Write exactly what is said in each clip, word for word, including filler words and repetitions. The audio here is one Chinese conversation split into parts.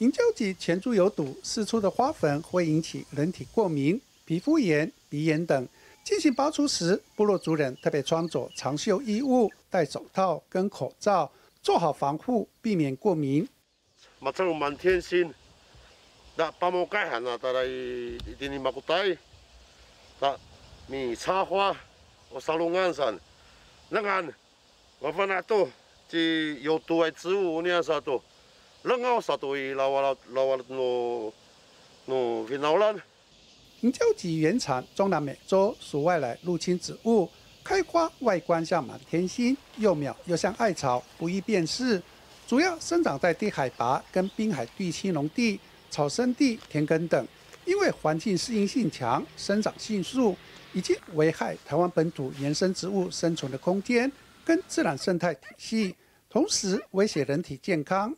银胶及前猪有毒，释出的花粉会引起人体过敏、皮肤炎、鼻炎等。进行拔除时，部落族人特别穿着长袖衣物，戴手套跟口罩，做好防护，避免过敏。 Macam mantian sin, tak pamukaihan antara ini makutai, tak ni sahwa, osalungan san, lengan, wafan itu, si yotu ay tujuh ni satu, lengan satu i lawal lawal no no finalan。银胶棘原产中南美洲，属外来入侵植物，开花外观像满天星，幼苗又像艾草，不易辨识。 主要生长在低海拔跟滨海地区农地、草生地、田埂等，因为环境适应性强、生长迅速，已经危害台湾本土原生植物生存的空间跟自然生态体系，同时威胁人体健康。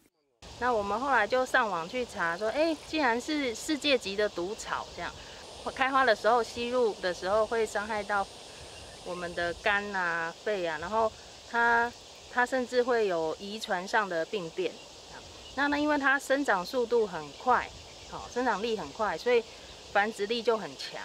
那我们后来就上网去查，说，哎，既然是世界级的毒草，这样开花的时候吸入的时候会伤害到我们的肝啊、肺啊，然后它。 它甚至会有遗传上的病变，那呢，因为它生长速度很快，好，生长力很快，所以繁殖力就很强。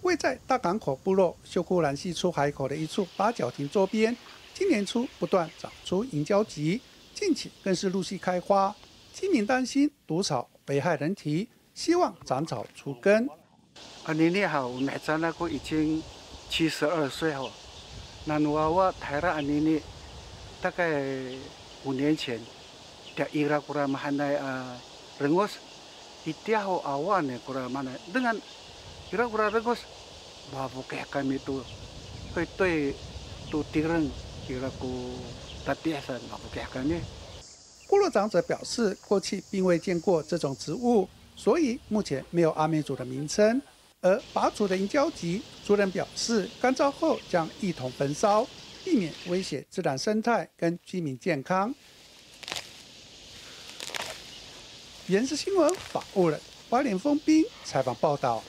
位在大港口部落秀姑峦溪出海口的一处八角亭周边，今年初不断长出银胶棘，近期更是陆续开花。居民担心毒草危害人体，希望斩草除根。啊，你你好，奶茶那个已经七十二岁哦，那我我台了安妮妮。 大概五年前，dia ira kurang makanai rengus, dia ho awan kurang mana dengan ira kurang rengus, bawa ke kami tu, itu tu tirang ira ku tatiasan bawa ke kami。部落长者表示，过去并未见过这种植物，所以目前没有阿美族的名称。而拔除的银胶棘，族人表示，干燥后将一同焚烧。 避免威胁自然生态跟居民健康。延时新闻法务人花莲丰兵采访报道。